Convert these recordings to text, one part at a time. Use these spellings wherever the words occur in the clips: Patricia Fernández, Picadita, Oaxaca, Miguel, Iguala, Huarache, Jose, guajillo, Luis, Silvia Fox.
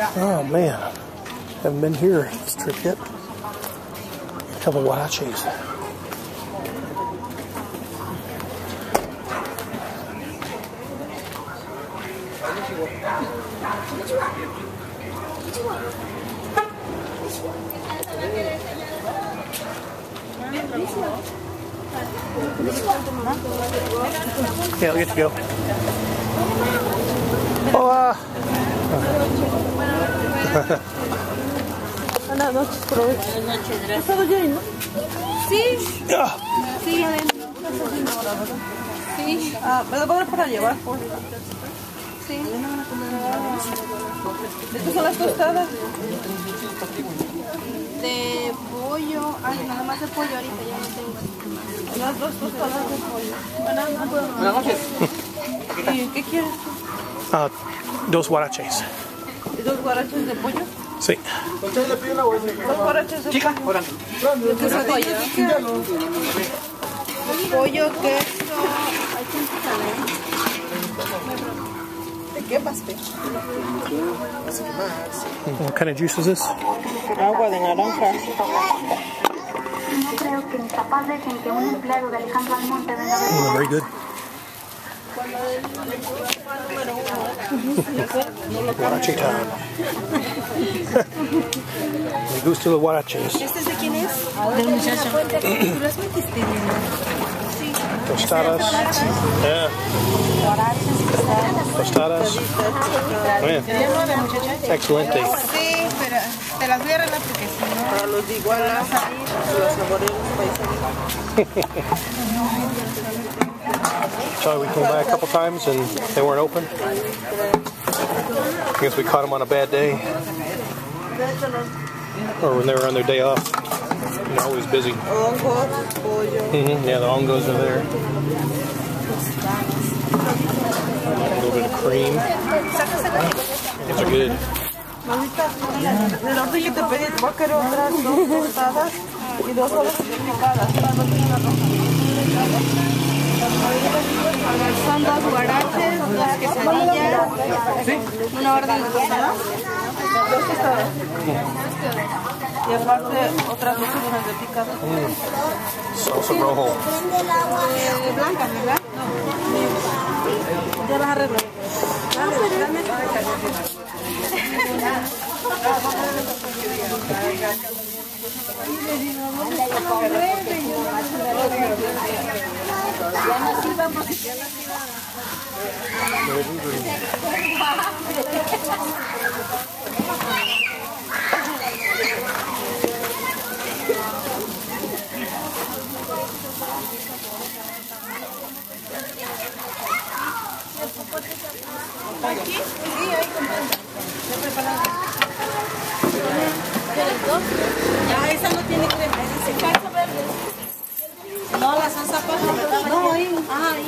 Oh man, haven't been here this trip yet. A couple of huaraches. Yeah, I'll get to go. Hola. Buenas noches, provecho. Buenas noches, gracias. ¿Estaba yo ahí, no? Sí. Sí, adentro. Sí. Ah, ¿me lo podrás para llevar? Sí. ¿Estas son las tostadas? De pollo. Ay, nada más de pollo ahorita, ya no tengo. Las dos tostadas de pollo. Buenas noches. ¿Y qué quieres tú? Dos huaraches. ¿Dos huaraches de pollo? Sí. Dos huaraches de pollo. Pollo, queso. What kind of juice is this? Agua de naranja. Oh, very good. Huarache time. Me gusta los huaraches. ¿Este es de quién es? Del muchacho. ¿Tú las metiste bien? Sí. Tostadas. Tostadas. Bien. Excelente. Sí, pero te las voy a arreglar porque si no... Para los de Iguala, los saboreos paisanos. Sorry, we came by a couple times and they weren't open. I guess we caught them on a bad day. Or when they were on their day off. They're always busy. Yeah, the hongos are there. A little bit of cream. Those are good. Son dos huaraches, dos quesadillas, una orden de tostadas, dos tostadas y aparte otras dos figuras de picado. Salsa rojo. Blancas, ¿verdad? Ya las arreglo. ¿Aquí? Sí, ahí comprendo. Ya preparado. ¿Quieres dos? Ya, esa no tiene crema, esa es salsa verde. No, la salsa roja. No, ahí. Ah, ahí.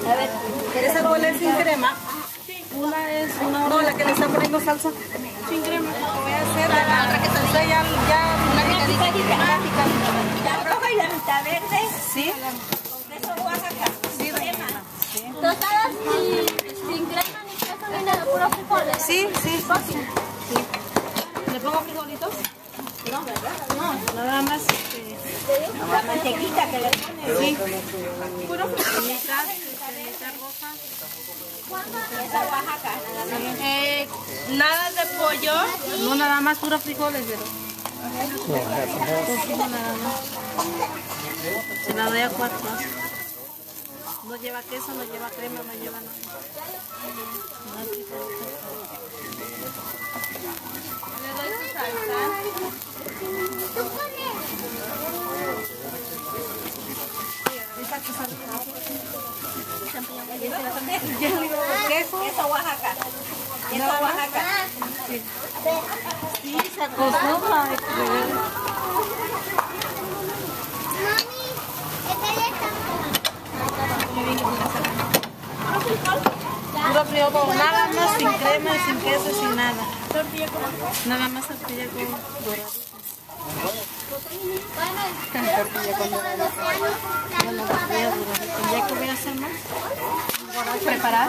A ver, ¿quieres algo de sin crema? Sí. Una es una... No, la que le está poniendo salsa. Sin crema. Lo voy a hacer la otra que salsa ya... Una picadita. Una picadita. La roja y la mitad verde. Sí. Con queso Oaxaca. Sí, crema. Tostadas sin crema ni queso ni nada, puros frijoles. Sí, sí. ¿Le pongo frijolitos? No, ¿verdad? No, nada más... La mantequita que le pones. Sí. Puro frijolita, esta roja. Esa Oaxaca. Nada de pollo. No, nada más puros frijoles, pero... Se la doy a 4. No lleva queso, no lleva crema, no lleva nada. Le doy su salsa. Queso Oaxaca. Queso Oaxaca. Sí, se acostó. Mami, ¿qué tal está? Nada más sin crema, sin queso, sin nada. Nada más tortilla con dorado. ¿Ya que voy a hacer más? ¿Preparar?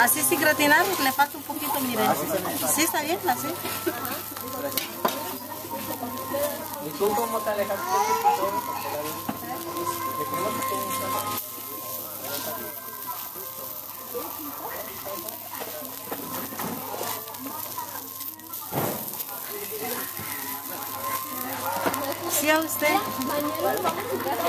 Así sin gratinar, le falta un poquito, miren. Sí, está bien, así. ¿Y tú cómo te alejas? ¿Sí a usted? Mañana vamos a jugar a su casa.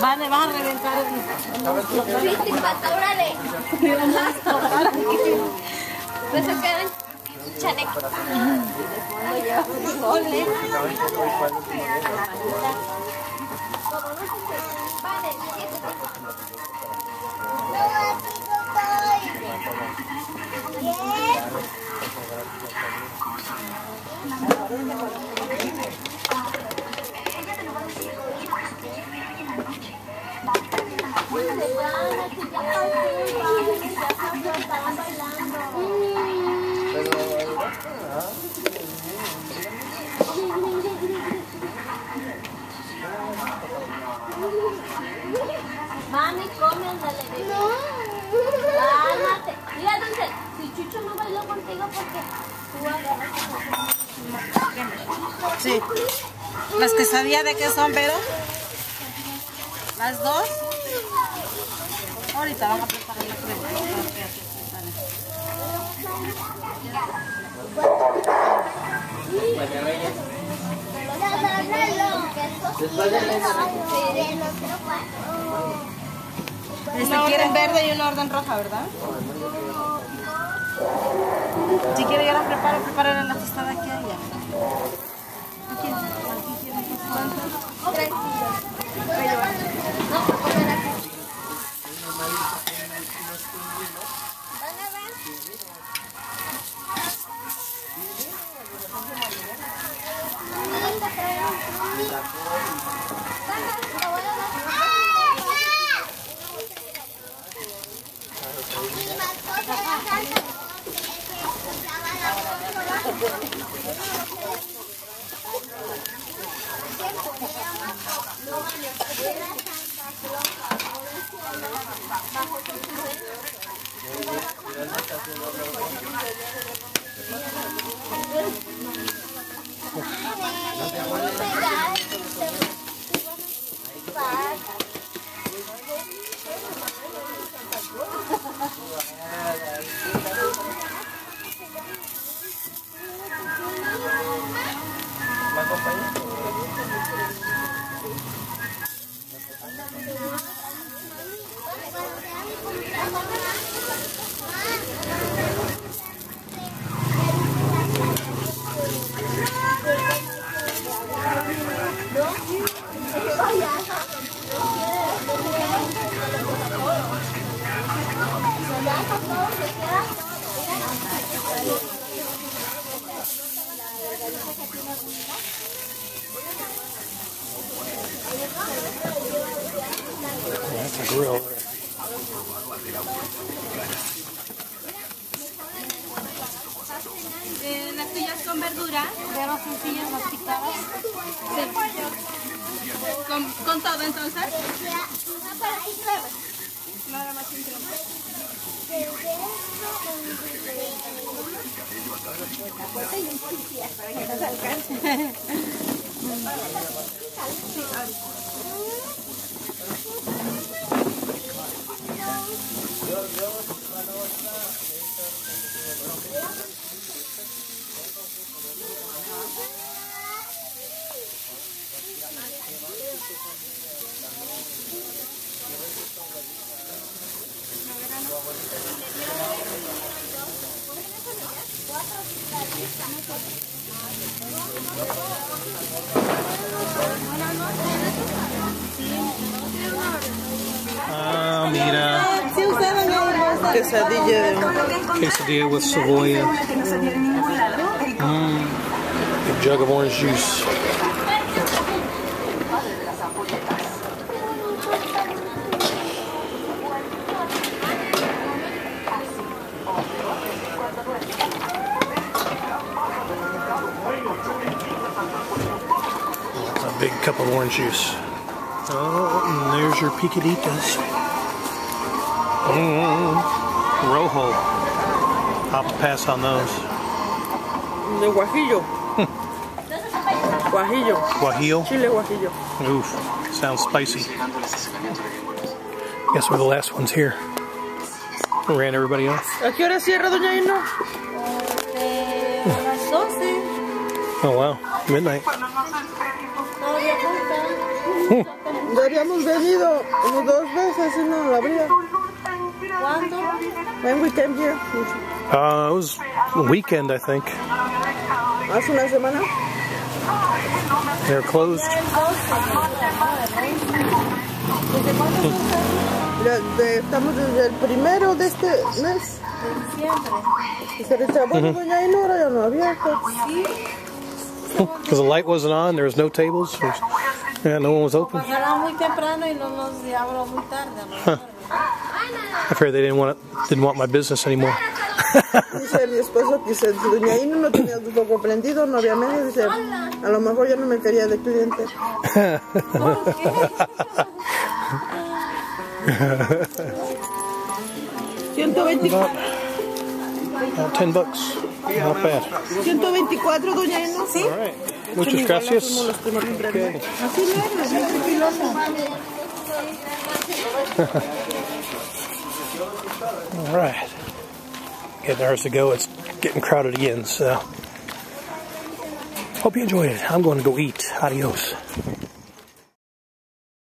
Vale, van a reventar. Órale. Pues se quedan chalecos. Ole. Mami, come, andale, bebé. Cálmate. Mira, entonces, si Chucho no bailó contigo, ¿por qué? Tú agarras. Sí. Las que sabía de qué son, pero... Las dos. Ahorita vamos a preparar la crema. Quieren verde y una orden roja, ¿verdad? Si quieren ya la preparo, prepararán la tostada aquí allá. Aquí, aquí quieren que se ¿Con todo entonces? Nada más sin crema. Ah, mira. Quesadilla with cebolla. A jug of orange juice. Big cup of orange juice. Oh, and there's your picaditas. Rojo. I'll pass on those. De guajillo. Guajillo. Guajillo? Chile guajillo. Oof, sounds spicy. Guess we're the last ones here. We ran everybody off. ¿A qué hora cierra, Doña Ina? Oh, wow. Midnight. Ya habíamos venido como dos veces y no la abría. ¿Cuándo? When we came here. It was weekend, I think. ¿Hace una semana? They're closed. Estamos desde el primero de este mes. Y se retrabó Doña Inora, ya no había. Sí. Because the light wasn't on, there was no tables, yeah, no one was open. Huh. I fear they didn't want my business anymore. About $10. Not bad. 124, Doña Ina. ¿Sí? All right. Muchas gracias. Okay. All right. Getting hours to go. It's getting crowded again, so hope you enjoyed it. I'm going to go eat. Adios.